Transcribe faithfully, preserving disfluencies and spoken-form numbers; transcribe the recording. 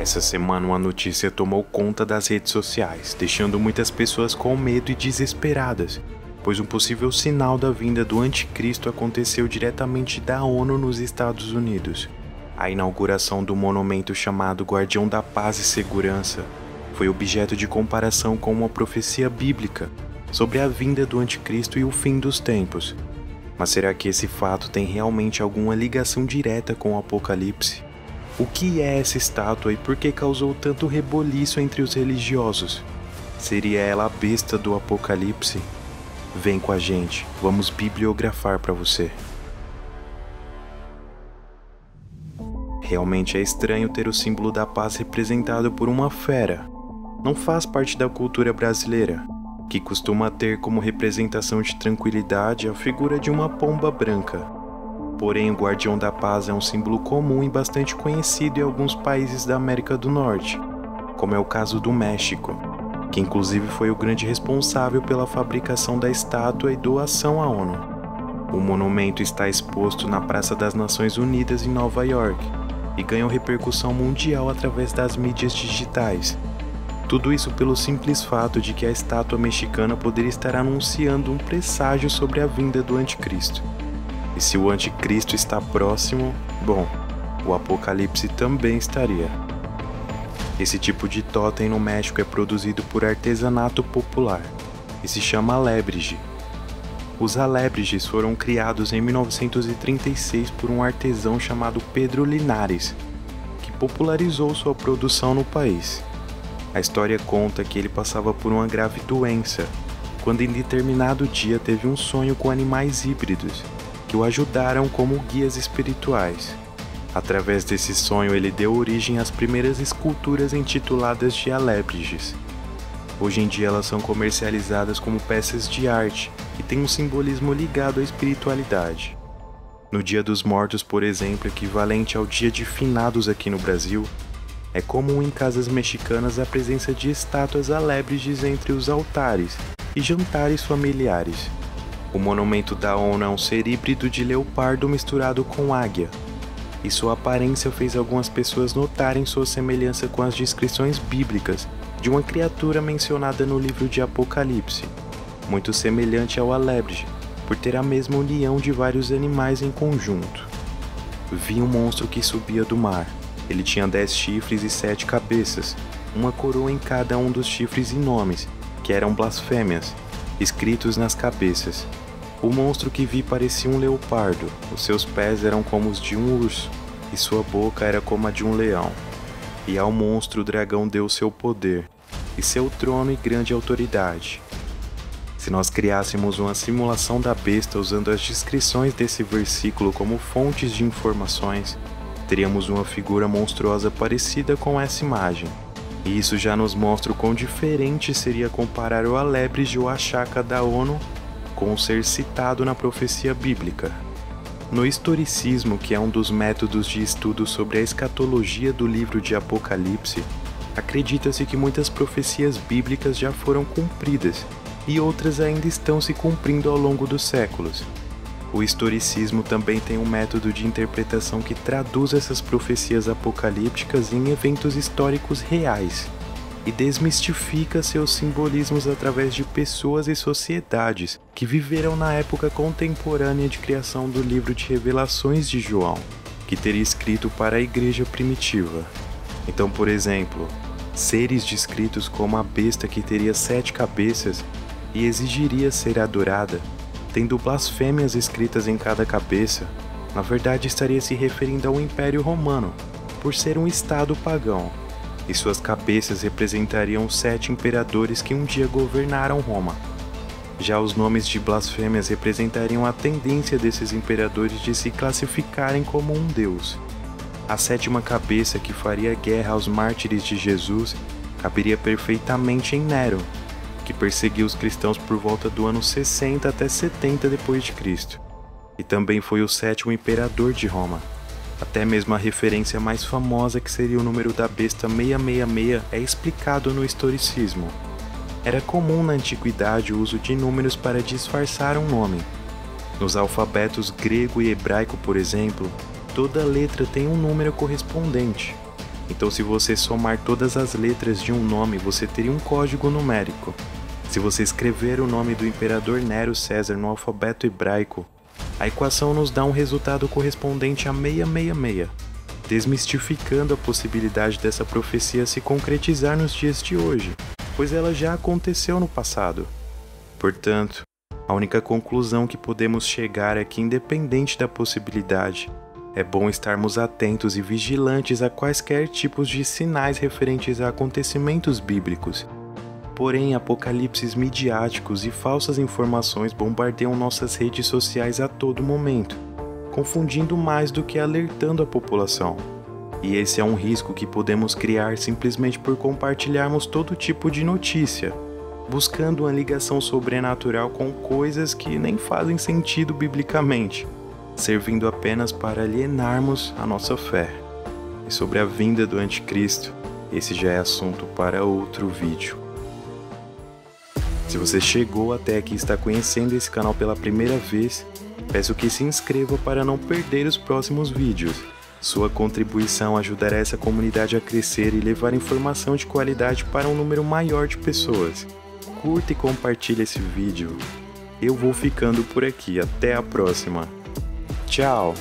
Essa semana uma notícia tomou conta das redes sociais, deixando muitas pessoas com medo e desesperadas, pois um possível sinal da vinda do anticristo aconteceu diretamente da ONU nos Estados Unidos. A inauguração do monumento chamado Guardião da Paz e Segurança foi objeto de comparação com uma profecia bíblica sobre a vinda do anticristo e o fim dos tempos. Mas será que esse fato tem realmente alguma ligação direta com o Apocalipse? O que é essa estátua e por que causou tanto reboliço entre os religiosos? Seria ela a besta do Apocalipse? Vem com a gente, vamos bibliografar para você. Realmente é estranho ter o símbolo da paz representado por uma fera. Não faz parte da cultura brasileira, que costuma ter como representação de tranquilidade a figura de uma pomba branca. Porém, o Guardião da Paz é um símbolo comum e bastante conhecido em alguns países da América do Norte, como é o caso do México, que inclusive foi o grande responsável pela fabricação da estátua e doação à ONU. O monumento está exposto na Praça das Nações Unidas em Nova York e ganhou repercussão mundial através das mídias digitais. Tudo isso pelo simples fato de que a estátua mexicana poderia estar anunciando um presságio sobre a vinda do anticristo. E se o anticristo está próximo, bom, o Apocalipse também estaria. Esse tipo de totem no México é produzido por artesanato popular e se chama alebrije. Os alebrijes foram criados em mil novecentos e trinta e seis por um artesão chamado Pedro Linares, que popularizou sua produção no país. A história conta que ele passava por uma grave doença, quando em determinado dia teve um sonho com animais híbridos, que o ajudaram como guias espirituais. Através desse sonho, ele deu origem às primeiras esculturas intituladas de alebrijes. Hoje em dia elas são comercializadas como peças de arte e têm um simbolismo ligado à espiritualidade. No Dia dos Mortos, por exemplo, equivalente ao Dia de Finados aqui no Brasil, é comum em casas mexicanas a presença de estátuas alebrijes entre os altares e jantares familiares. O monumento da ONU é um ser híbrido de leopardo misturado com águia, e sua aparência fez algumas pessoas notarem sua semelhança com as descrições bíblicas de uma criatura mencionada no livro de Apocalipse, muito semelhante ao alebrije, por ter a mesma união de vários animais em conjunto. Vi um monstro que subia do mar. Ele tinha dez chifres e sete cabeças, uma coroa em cada um dos chifres e nomes, que eram blasfêmias, escritos nas cabeças. O monstro que vi parecia um leopardo, os seus pés eram como os de um urso, e sua boca era como a de um leão. E ao monstro o dragão deu seu poder, e seu trono e grande autoridade. Se nós criássemos uma simulação da besta usando as descrições desse versículo como fontes de informações, teríamos uma figura monstruosa parecida com essa imagem. E isso já nos mostra o quão diferente seria comparar o alebrije ou a Oaxaca da ONU com o ser citado na profecia bíblica. No historicismo, que é um dos métodos de estudo sobre a escatologia do livro de Apocalipse, acredita-se que muitas profecias bíblicas já foram cumpridas e outras ainda estão se cumprindo ao longo dos séculos. O historicismo também tem um método de interpretação que traduz essas profecias apocalípticas em eventos históricos reais e desmistifica seus simbolismos através de pessoas e sociedades que viveram na época contemporânea de criação do livro de Revelações de João, que teria escrito para a igreja primitiva. Então, por exemplo, seres descritos como a besta que teria sete cabeças e exigiria ser adorada, tendo blasfêmias escritas em cada cabeça, na verdade estaria se referindo ao Império Romano, por ser um estado pagão, e suas cabeças representariam os sete imperadores que um dia governaram Roma. Já os nomes de blasfêmias representariam a tendência desses imperadores de se classificarem como um deus. A sétima cabeça, que faria guerra aos mártires de Jesus, caberia perfeitamente em Nero, que perseguiu os cristãos por volta do ano sessenta até setenta depois de Cristo, e também foi o sétimo imperador de Roma. Até mesmo a referência mais famosa, que seria o número da besta seiscentos e sessenta e seis, é explicado no historicismo. Era comum na antiguidade o uso de números para disfarçar um nome. Nos alfabetos grego e hebraico, por exemplo, toda letra tem um número correspondente. Então, se você somar todas as letras de um nome, você teria um código numérico. Se você escrever o nome do imperador Nero César no alfabeto hebraico, a equação nos dá um resultado correspondente a seiscentos e sessenta e seis, desmistificando a possibilidade dessa profecia se concretizar nos dias de hoje, pois ela já aconteceu no passado. Portanto, a única conclusão que podemos chegar é que, independente da possibilidade, é bom estarmos atentos e vigilantes a quaisquer tipos de sinais referentes a acontecimentos bíblicos. Porém, apocalipses midiáticos e falsas informações bombardeiam nossas redes sociais a todo momento, confundindo mais do que alertando a população. E esse é um risco que podemos criar simplesmente por compartilharmos todo tipo de notícia, buscando uma ligação sobrenatural com coisas que nem fazem sentido biblicamente, servindo apenas para alienarmos a nossa fé. E sobre a vinda do anticristo, esse já é assunto para outro vídeo. Se você chegou até aqui e está conhecendo esse canal pela primeira vez, peço que se inscreva para não perder os próximos vídeos. Sua contribuição ajudará essa comunidade a crescer e levar informação de qualidade para um número maior de pessoas. Curta e compartilhe esse vídeo. Eu vou ficando por aqui, até a próxima. Tchau!